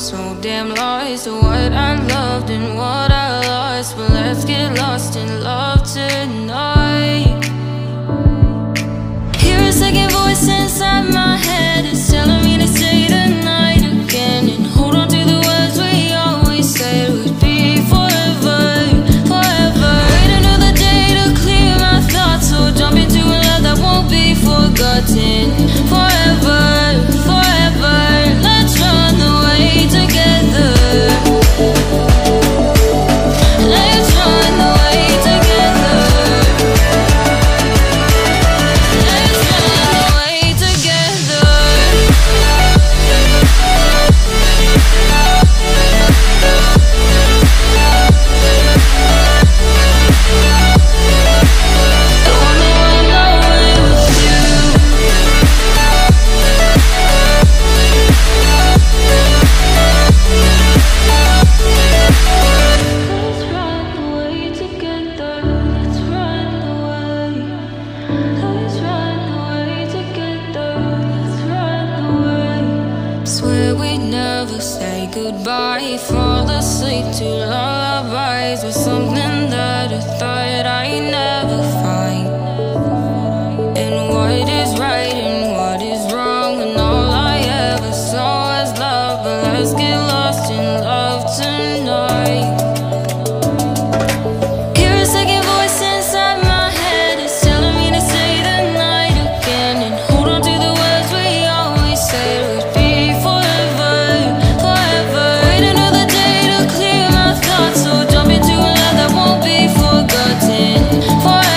so damn lost to what I loved and what I lost. But let's get lost in love tonight. Hear a second voice inside my head, it's telling me to stay the night again, and hold on to the words we always said would be forever, forever. Wait another day to clear my thoughts, so jump into a love that won't be forgotten. Forever, forever. Let's run away together. Let's run away together. Let's run away together. The only one I wanted was you. Let's run away together. Let's run away. Let's run away together. Let's run away. Swear we'd never say goodbye. Fall asleep to lullabies with something that I thought I'd never find. And what is right and what is wrong, and all I ever saw was love. But let's get lost in love tonight. Hear a second voice inside my head, it's telling me to stay the night again, and hold on to the words we always said would be forever, forever. Wait another day to clear my thoughts, so jump into a love that won't be forgotten. Forever.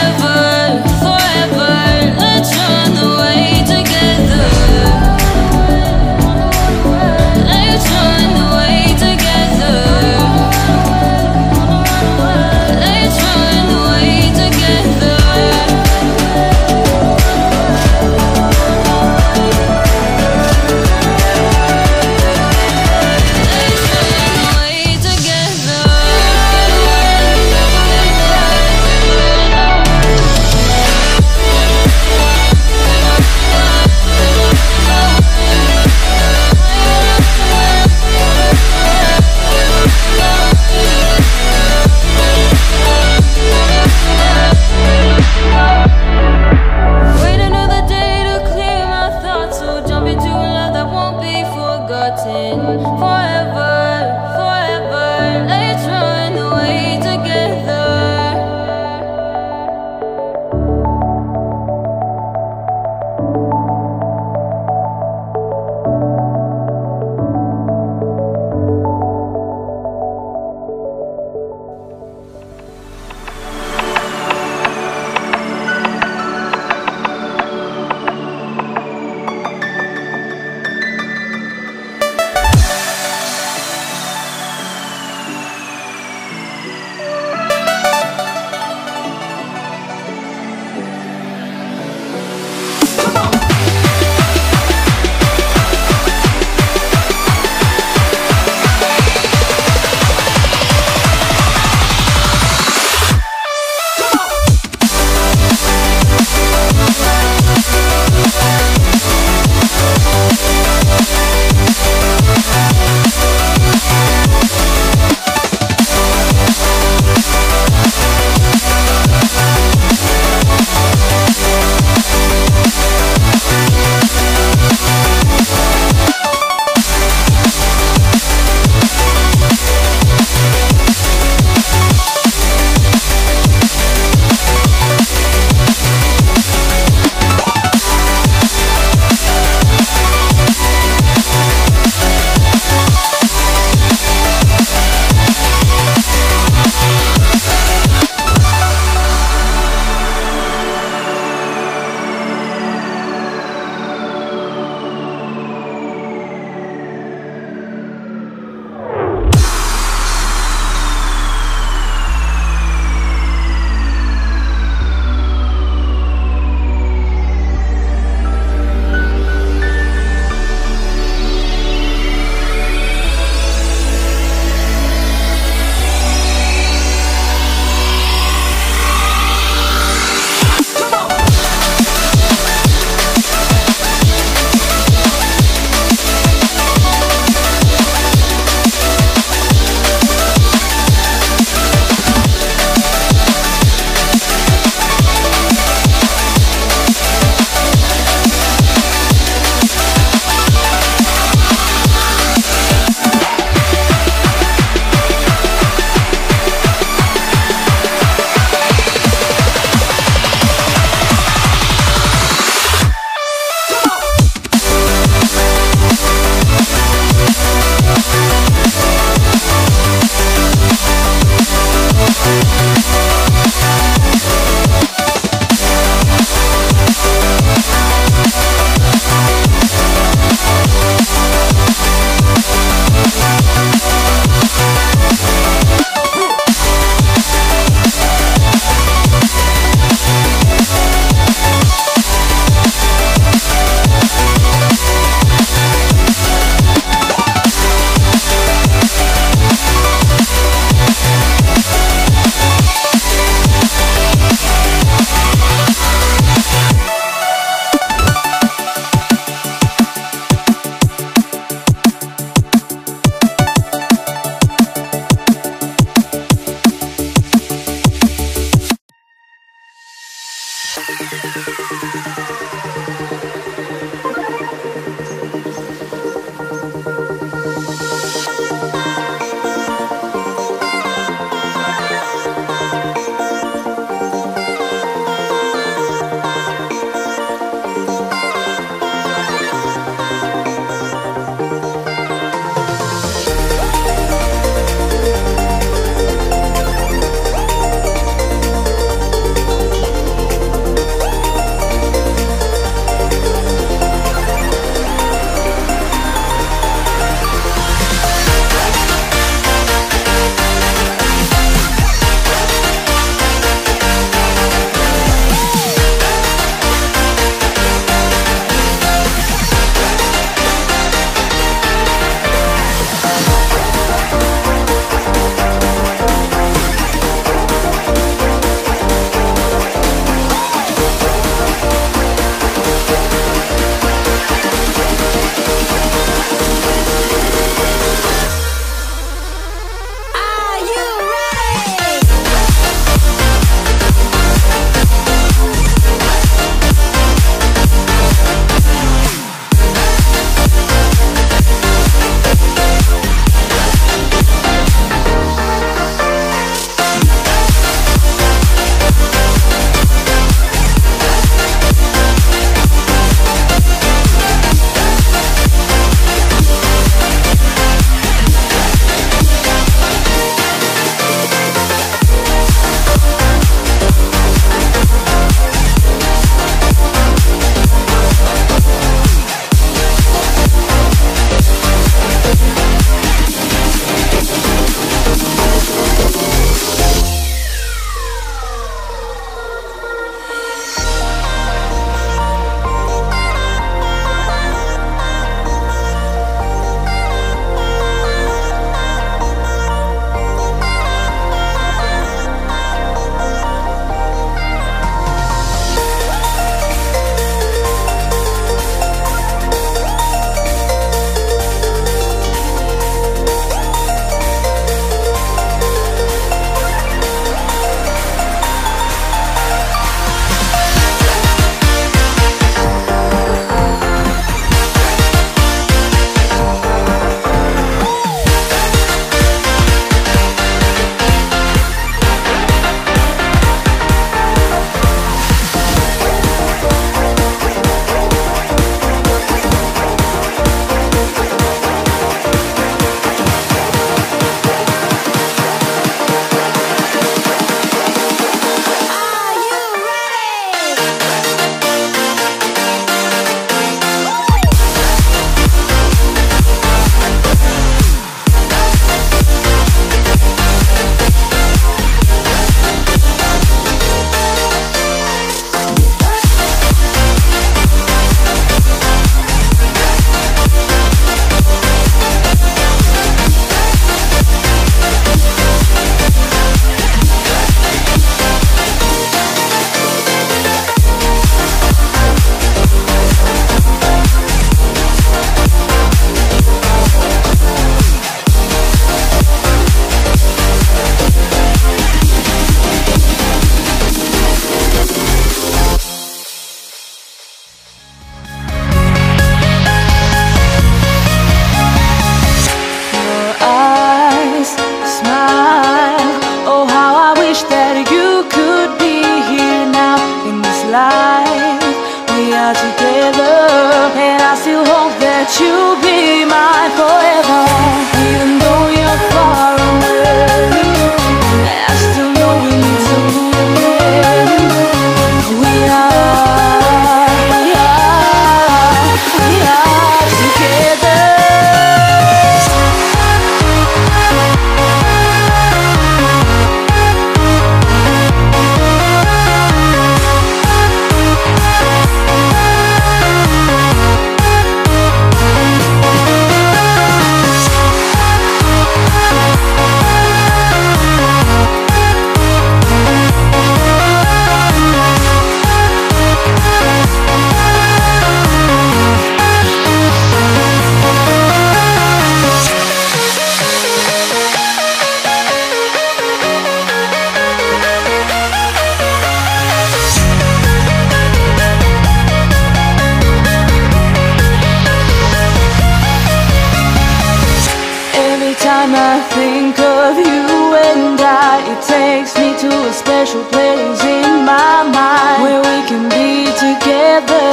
it takes me to a special place in my mind where we can be together.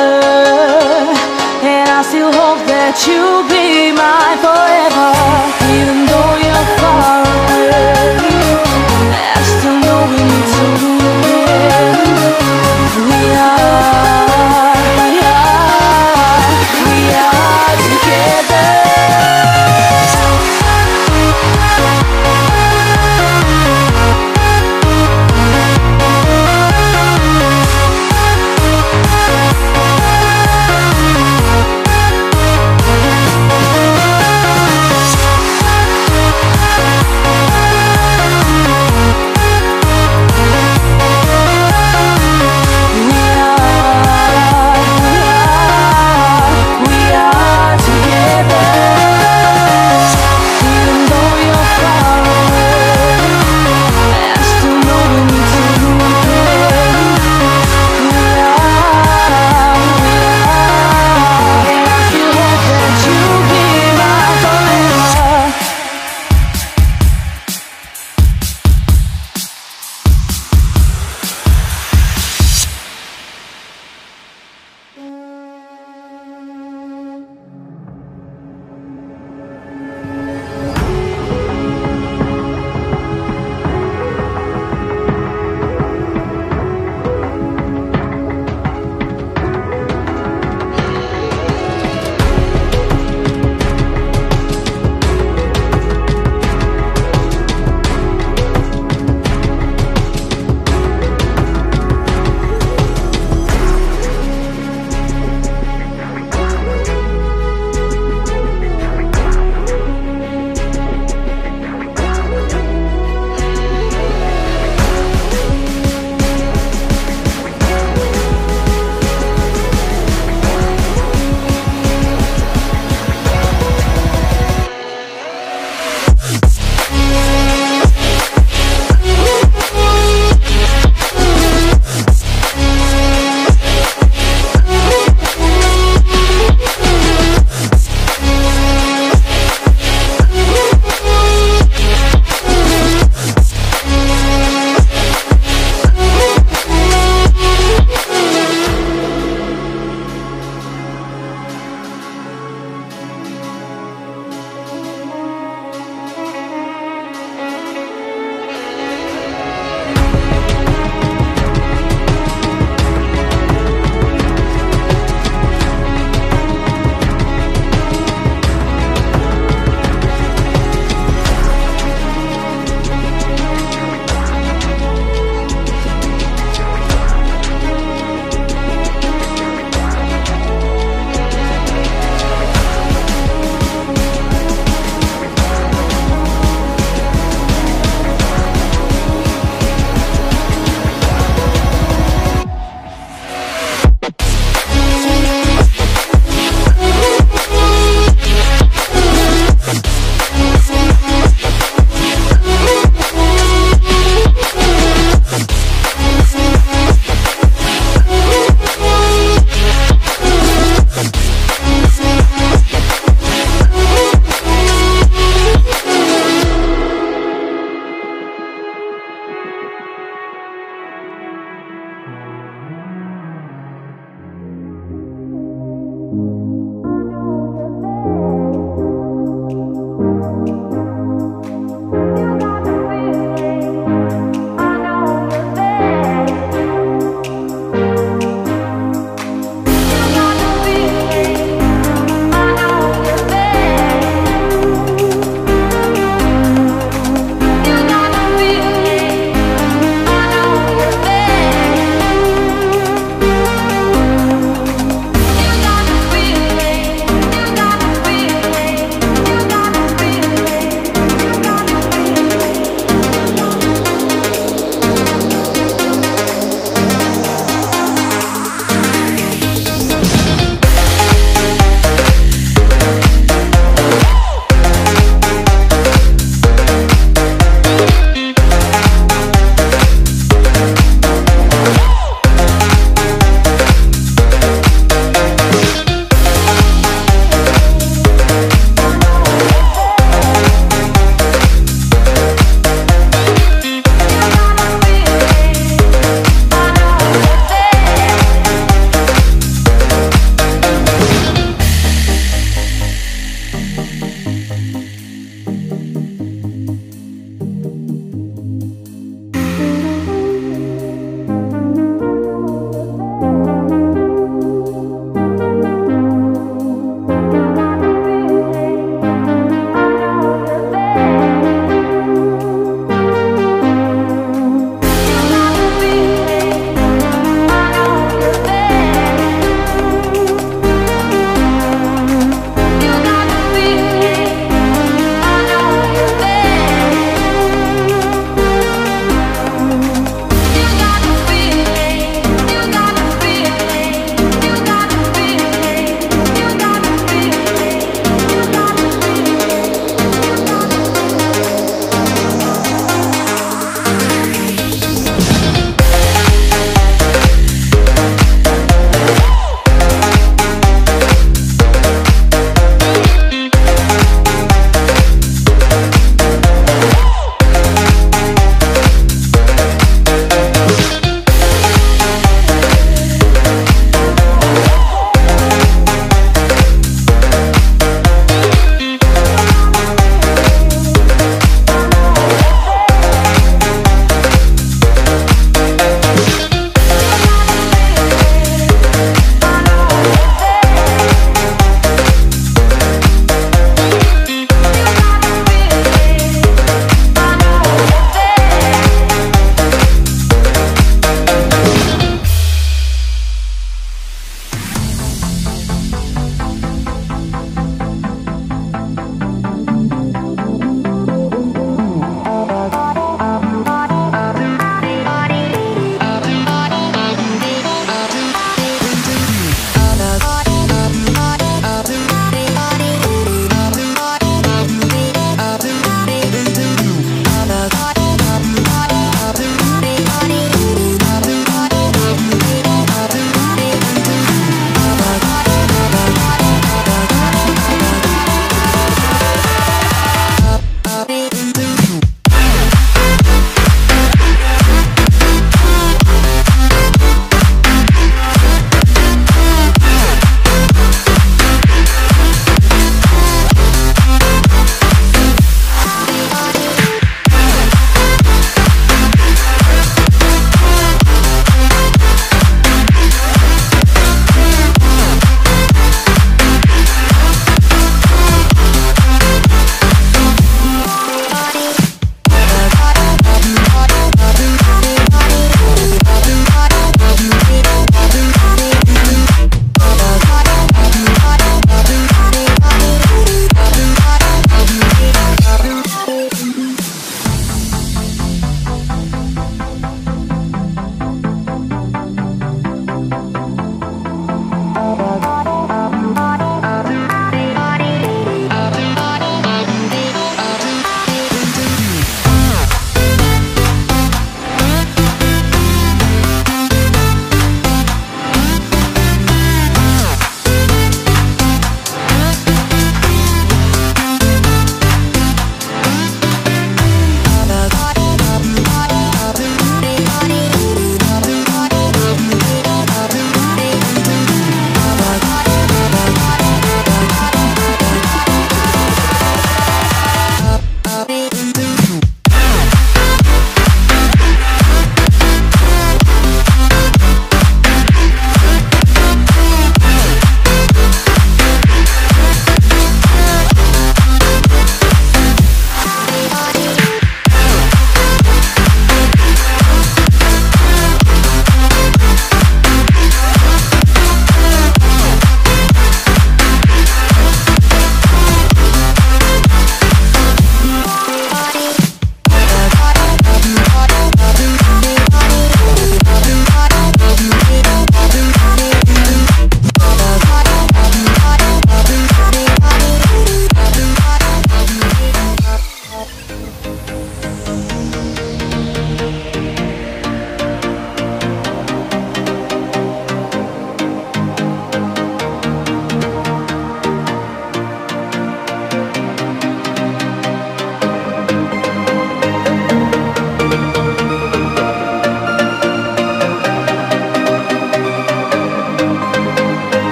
And I still hope that you'll be mine forever. Even though you're far away, I still know we need to be together. We are together.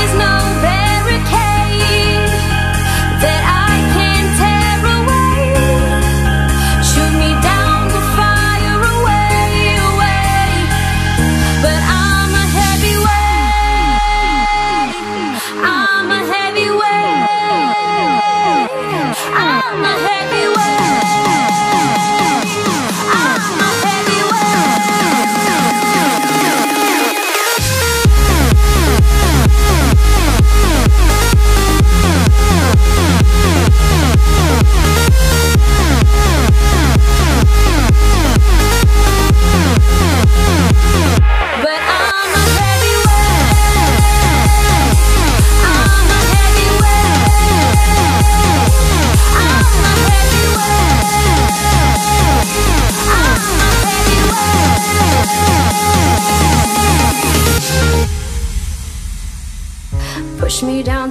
is no barricade that I can't tear away. Shoot me down to fire away, away. But I'm a heavyweight. I'm a heavyweight. I'm a heavyweight. Push me down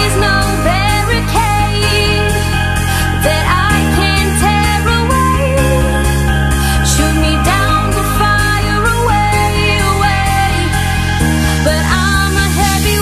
is no barricade that I can tear away. Shoot me down to fire away, away, but I'm a heavyweight.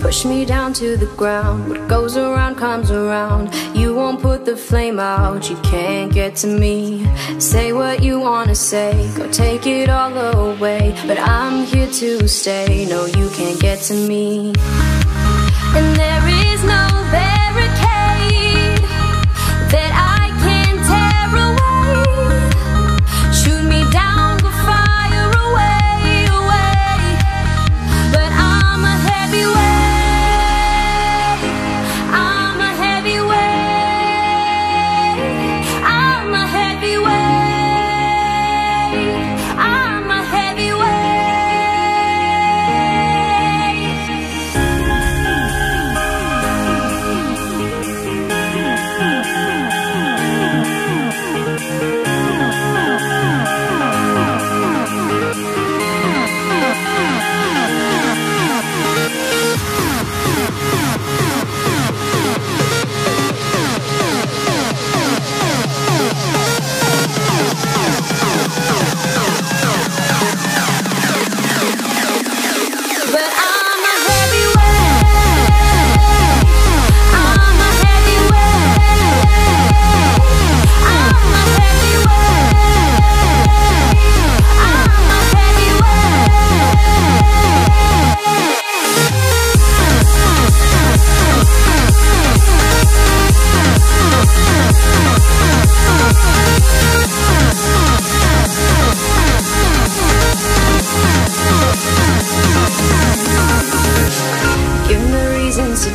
Push me down to the ground, what goes around comes around. You won't put the flame out, you can't get to me. Say what you wanna say, go take it all away, but I'm here to stay, no you can't get to me. And there is no barricade that I can tear away. Shoot me down to fire away, away, but I'm a heavyweight.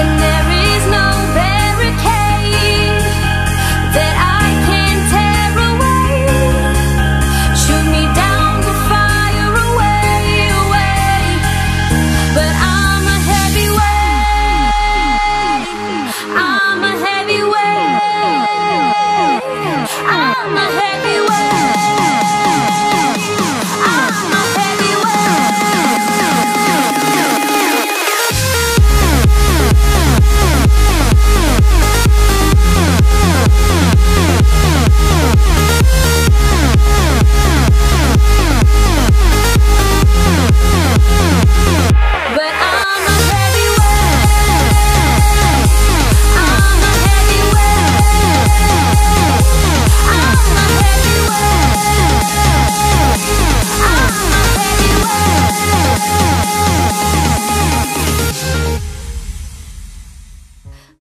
And